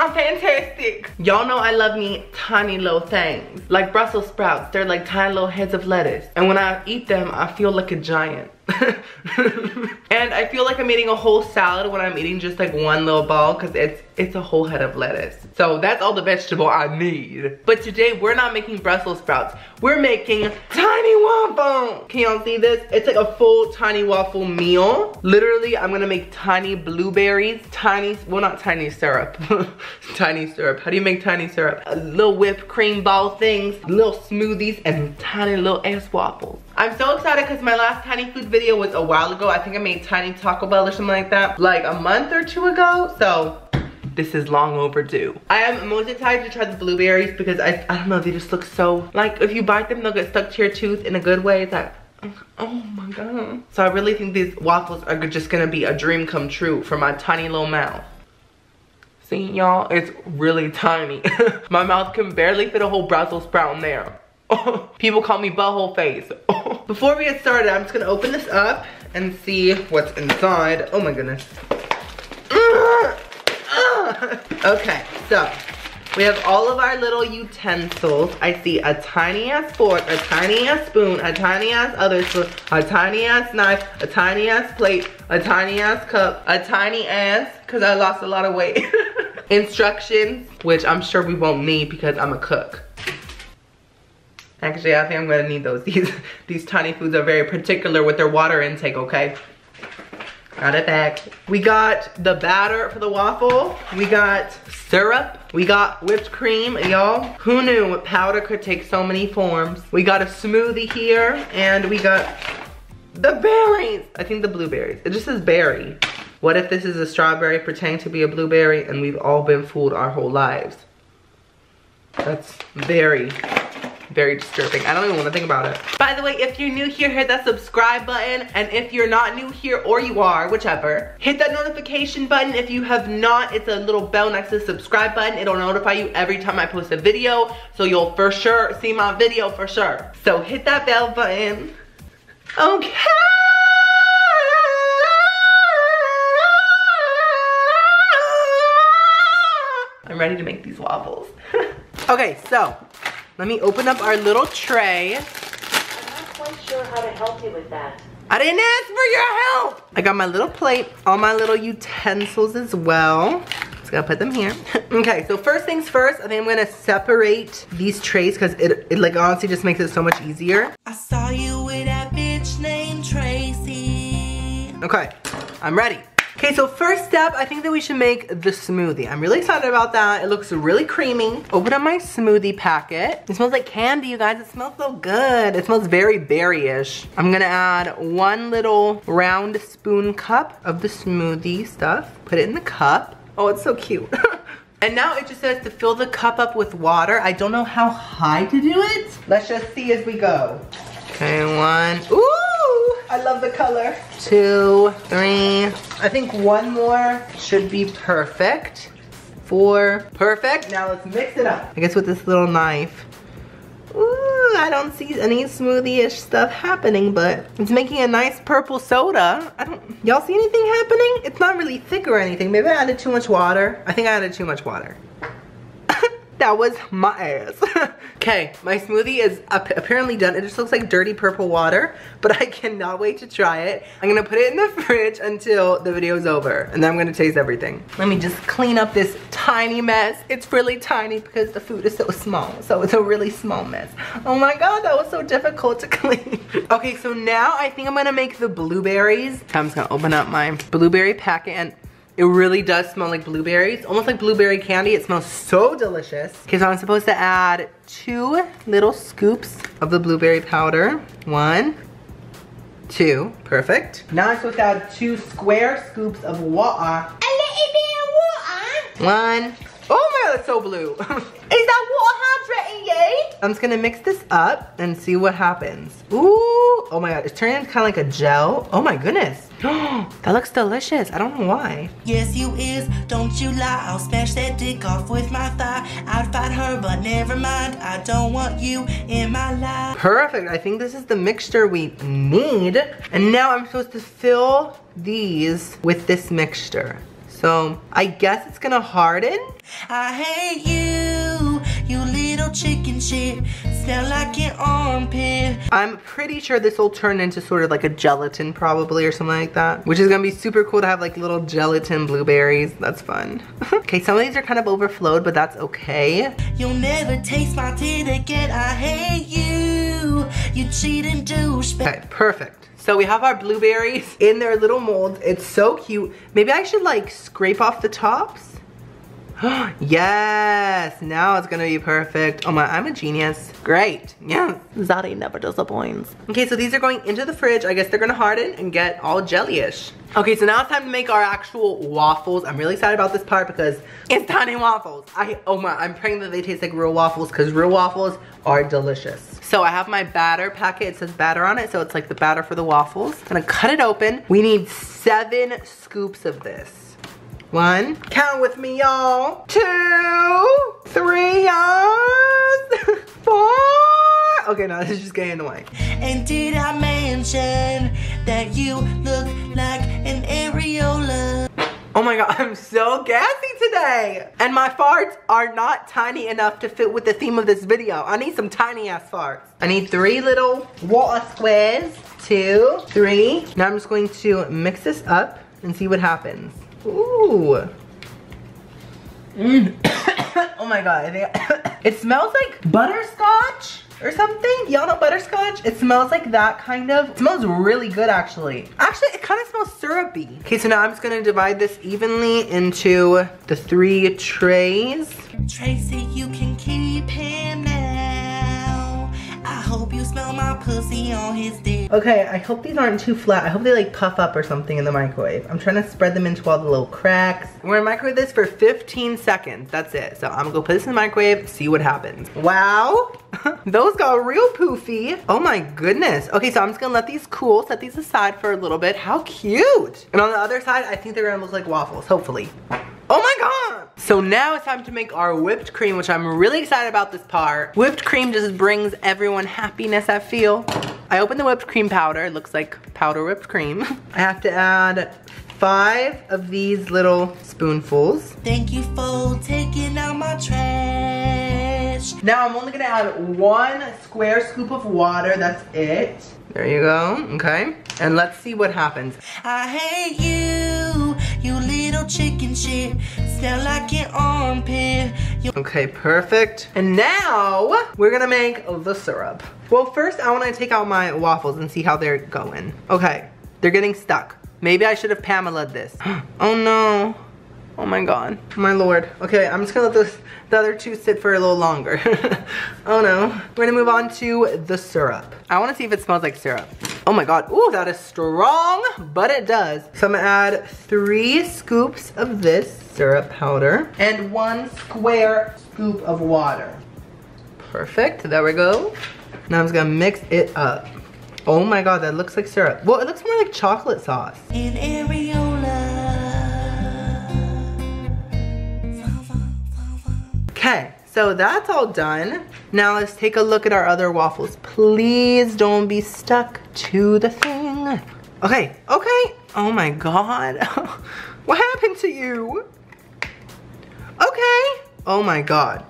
I'm fantastic. Y'all know I love me tiny little things. Like Brussels sprouts, they're like tiny little heads of lettuce. And when I eat them, I feel like a giant. And I feel like I'm eating a whole salad when I'm eating just like one little ball, because it's a whole head of lettuce. So that's all the vegetable I need. But today we're not making Brussels sprouts. We're making tiny waffle. Can y'all see this? It's like a full tiny waffle meal. Literally, I'm gonna make tiny blueberries, tiny, well not tiny syrup, tiny syrup. How do you make tiny syrup? A little whipped cream ball things, little smoothies, and tiny little ass waffles. I'm so excited because my last tiny food video was a while ago. I think I made tiny Taco Bell or something like that, like a month or two ago. So this is long overdue. I am most excited to try the blueberries because I don't know, they just look so, like if you bite them, they'll get stuck to your tooth in a good way. It's like, oh my God. So I really think these waffles are just gonna be a dream come true for my tiny little mouth. See y'all, it's really tiny. My mouth can barely fit a whole Brussels sprout in there. People call me butthole face. Before we get started, I'm just gonna open this up and see what's inside. Oh my goodness. Okay, so we have all of our little utensils. I see a tiny ass fork, a tiny ass spoon, a tiny ass other spoon, a tiny ass knife, a tiny ass plate, a tiny ass cup, a tiny ass, cause I lost a lot of weight. Instructions, which I'm sure we won't need because I'm a cook. Actually, I think I'm gonna need those. These tiny foods are very particular with their water intake, okay? Got it back. We got the batter for the waffle. We got syrup. We got whipped cream, y'all. Who knew powder could take so many forms? We got a smoothie here, and we got the berries. I think the blueberries. It just says berry. What if this is a strawberry pretending to be a blueberry and we've all been fooled our whole lives? That's very, very disturbing. I don't even want to think about it. By the way, if you're new here, hit that subscribe button. And if you're not new here, or you are, whichever, hit that notification button. If you have not, it's a little bell next to the subscribe button. It'll notify you every time I post a video. So you'll for sure see my video for sure. So hit that bell button. Okay. I'm ready to make these waffles. Okay, so let me open up our little tray. I'm not quite sure how to help you with that. I didn't ask for your help. I got my little plate, all my little utensils as well. Just gotta put them here. Okay, so first things first, I think I'm gonna separate these trays because it like honestly just makes it so much easier. I saw you with that bitch named Tracy. Okay, I'm ready. Okay, so first step, I think that we should make the smoothie. I'm really excited about that. It looks really creamy. Open up my smoothie packet. It smells like candy, you guys. It smells so good. It smells very berry-ish. I'm gonna add one little round spoon cup of the smoothie stuff. Put it in the cup. Oh, it's so cute. And now it just says to fill the cup up with water. I don't know how high to do it. Let's just see as we go. Okay, one. Ooh! I love the color. 2, 3. I think one more should be perfect. 4, perfect. Now let's mix it up. I guess with this little knife. Ooh, I don't see any smoothie-ish stuff happening, but it's making a nice purple soda. I don't, y'all see anything happening? It's not really thick or anything. Maybe I added too much water. I think I added too much water. That was my ass. Okay, my smoothie is apparently done. It just looks like dirty purple water, but I cannot wait to try it. I'm gonna put it in the fridge until the video is over, and then I'm gonna taste everything. Let me just clean up this tiny mess. It's really tiny because the food is so small, so it's a really small mess. Oh my God, that was so difficult to clean. Okay, so now I think I'm gonna make the blueberries. I'm just gonna open up my blueberry packet, and it really does smell like blueberries, almost like blueberry candy. It smells so delicious. Okay, so I'm supposed to add 2 little scoops of the blueberry powder. 1, 2, perfect. Now I'm supposed to add 2 square scoops of water. A little bit of water. 1, oh my God, that's so blue. Is that water hydrating you? I'm just gonna mix this up and see what happens. Ooh, oh my God, it's turning kind of like a gel. Oh my goodness. That looks delicious. I don't know why. Yes, you is. Don't you lie. I'll smash that dick off with my thigh. I'd fight her, but never mind. I don't want you in my life. Perfect. I think this is the mixture we need. And now I'm supposed to fill these with this mixture. So I guess it's gonna harden. I hate you, you little chicken shit. Smell like your armpit. I'm pretty sure this will turn into sort of like a gelatin probably or something like that, which is gonna be super cool to have like little gelatin blueberries. That's fun. Okay, some of these are kind of overflowed, but that's okay. You'll never taste my tit again. I hate you, you cheating douchebag. Okay, perfect. So we have our blueberries in their little molds. It's so cute. Maybe I should like scrape off the tops. Yes, now it's gonna be perfect. Oh my, I'm a genius. Great, yeah. Zadie never disappoints. Okay, so these are going into the fridge. I guess they're gonna harden and get all jelly-ish. Okay, so now it's time to make our actual waffles. I'm really excited about this part because it's tiny waffles. Oh my, I'm praying that they taste like real waffles because real waffles are delicious. So I have my batter packet. It says batter on it, so it's like the batter for the waffles. I'm gonna cut it open. We need 7 scoops of this. 1, count with me y'all, 2, 3, y'all, 4. Okay, no, this is just getting annoying. And did I mention that you look like an areola? Oh my god, I'm so gassy today. And my farts are not tiny enough to fit with the theme of this video. I need some tiny ass farts. I need 3 little water squares, 2, 3. Now I'm just going to mix this up and see what happens. Ooh. Mm. Oh my god. It smells like butterscotch or something. Y'all know butterscotch? It smells like that kind of. It smells really good actually. Actually, it kind of smells syrupy. Okay, so now I'm just gonna divide this evenly into the 3 trays. Tracy, you can keep him now. I hope you smell my pussy on his dick. Okay, I hope these aren't too flat. I hope they like puff up or something in the microwave. I'm trying to spread them into all the little cracks. We're gonna microwave this for 15 seconds. That's it. So I'm gonna go put this in the microwave, see what happens. Wow, those got real poofy. Oh my goodness. Okay, so I'm just gonna let these cool, set these aside for a little bit. How cute. And on the other side, I think they're gonna look like waffles, hopefully. Oh my god! So now it's time to make our whipped cream, which I'm really excited about this part. Whipped cream just brings everyone happiness, I feel. I opened the whipped cream powder. It looks like powder whipped cream. I have to add 5 of these little spoonfuls. Thank you for taking out my trash. Now I'm only gonna add 1 square scoop of water. That's it. There you go, okay. And let's see what happens. I hate you, you little chicken shit. Smell like your armpit. Okay, perfect. And now we're gonna make the syrup. Well, first I wanna take out my waffles and see how they're going. Okay, they're getting stuck. Maybe I should have Pamela'd this. Oh no. Oh my god. My lord. Okay, I'm just gonna let the other 2 sit for a little longer. Oh no. We're gonna move on to the syrup. I wanna see if it smells like syrup. Oh my god. Ooh, that is strong, but it does. So I'm gonna add 3 scoops of this syrup powder and 1 square scoop of water. Perfect. There we go. Now I'm just gonna mix it up. Oh my god, that looks like syrup. Well, it looks more like chocolate sauce. In areola. Okay, so that's all done. Now let's take a look at our other waffles. Please don't be stuck to the thing. Okay, okay. Oh my god. What happened to you? Okay. Oh my god.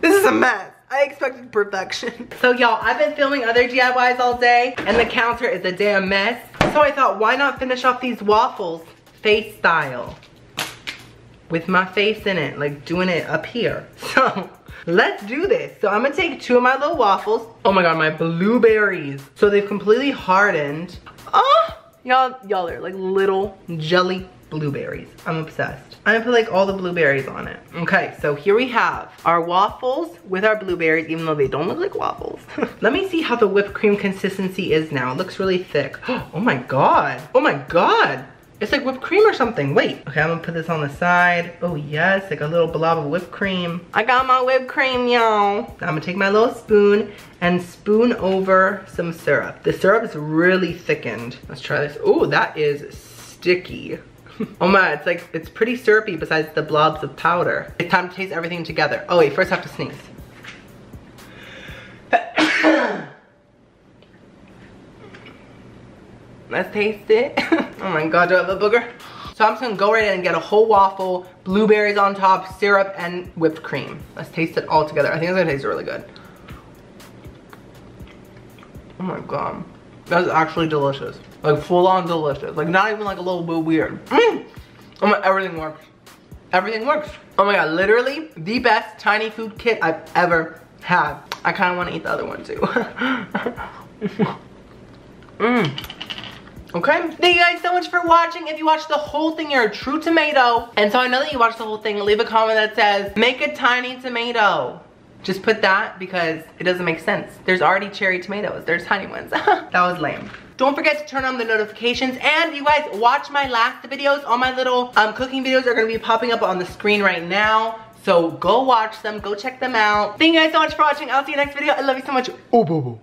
This is a mess. I expected perfection. So y'all, I've been filming other DIYs all day and the counter is a damn mess. So I thought, why not finish off these waffles face style? With my face in it, like doing it up here. So let's do this. So I'm gonna take 2 of my little waffles. Oh my god, my blueberries. So they've completely hardened. Oh, y'all are like little jelly blueberries. I'm obsessed. I'm gonna put like all the blueberries on it. Okay, so here we have our waffles with our blueberries, even though they don't look like waffles. Let me see how the whipped cream consistency is now. It looks really thick. Oh my god. Oh my god. It's like whipped cream or something. Wait. Okay, I'm gonna put this on the side. Oh yes, like a little blob of whipped cream. I got my whipped cream, y'all. I'm gonna take my little spoon and spoon over some syrup. The syrup is really thickened. Let's try this. Oh, that is sticky. Oh my, it's like, it's pretty syrupy besides the blobs of powder. It's time to taste everything together. Oh wait, first I have to sneeze. Let's taste it. Oh my god, do I have a booger? So I'm just gonna go right in and get a whole waffle, blueberries on top, syrup, and whipped cream. Let's taste it all together. I think it's gonna taste really good. Oh my god. That's actually delicious. Like full on delicious. Like not even like a little bit weird. Oh my, everything works. Everything works. Oh my god, literally the best tiny food kit I've ever had. I kind of want to eat the other one too. Okay. Thank you guys so much for watching. If you watched the whole thing, you're a true tomato. And so I know that you watched the whole thing. Leave a comment that says, make a tiny tomato. Just put that because it doesn't make sense. There's already cherry tomatoes. There's tiny ones. That was lame. Don't forget to turn on the notifications, and you guys watch my last videos. All my little cooking videos are gonna be popping up on the screen right now. So go watch them, go check them out. Thank you guys so much for watching. I'll see you next video. I love you so much. Oh, boo, boo.